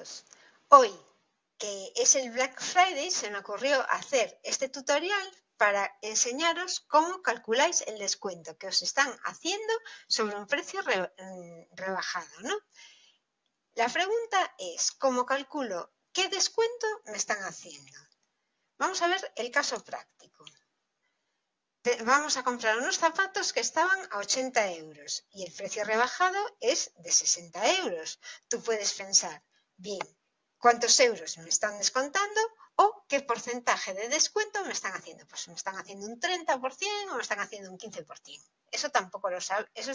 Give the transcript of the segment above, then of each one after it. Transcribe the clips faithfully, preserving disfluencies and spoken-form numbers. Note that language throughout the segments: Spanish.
todos. Hoy, que es el Black Friday, se me ocurrió hacer este tutorial para enseñaros cómo calculáis el descuento que os están haciendo sobre un precio re, rebajado, ¿no? La pregunta es, ¿cómo calculo qué descuento me están haciendo? Vamos a ver el caso práctico. Vamos a comprar unos zapatos que estaban a ochenta euros y el precio rebajado es de sesenta euros. Tú puedes pensar, bien, ¿cuántos euros me están descontando o qué porcentaje de descuento me están haciendo? Pues me están haciendo un treinta por ciento o me están haciendo un quince por ciento. Eso tampoco lo sabes, eso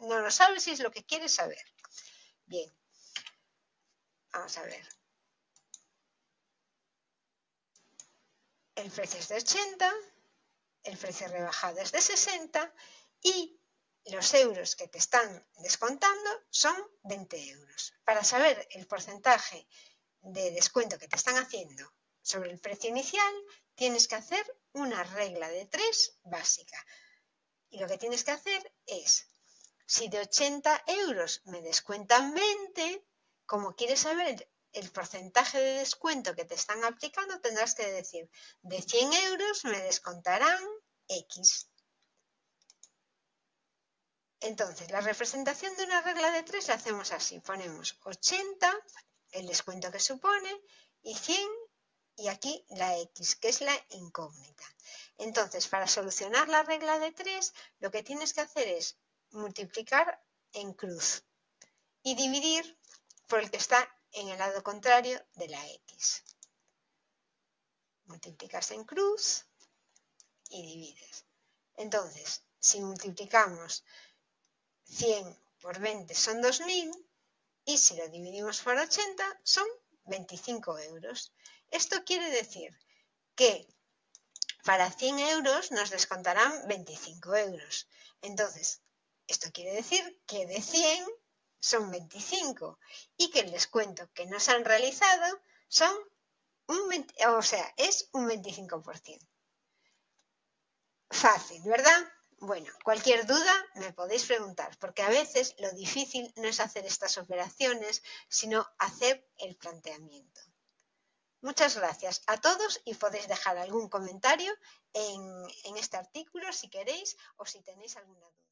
no lo sabes si es lo que quieres saber. Bien, vamos a ver. El precio es de ochenta. El precio rebajado es de sesenta y los euros que te están descontando son veinte euros. Para saber el porcentaje de descuento que te están haciendo sobre el precio inicial, tienes que hacer una regla de tres básica. Y lo que tienes que hacer es, si de ochenta euros me descuentan veinte, como quieres saber el porcentaje de descuento que te están aplicando, tendrás que decir, de cien euros me descontarán X. Entonces, la representación de una regla de tres la hacemos así. Ponemos ochenta, el descuento que supone, y cien, y aquí la X, que es la incógnita. Entonces, para solucionar la regla de tres, lo que tienes que hacer es multiplicar en cruz y dividir por el que está en el lado contrario de la X. Multiplicas en cruz y divides. Entonces, si multiplicamos cien por veinte son dos mil y si lo dividimos por ochenta son veinticinco euros. Esto quiere decir que para cien euros nos descontarán veinticinco euros. Entonces, esto quiere decir que de cien son veinticinco y que el descuento que nos han realizado son un veinte, o sea, es un veinticinco por ciento. Fácil, ¿verdad? Bueno, cualquier duda me podéis preguntar, porque a veces lo difícil no es hacer estas operaciones, sino hacer el planteamiento. Muchas gracias a todos y podéis dejar algún comentario en, en este artículo si queréis o si tenéis alguna duda.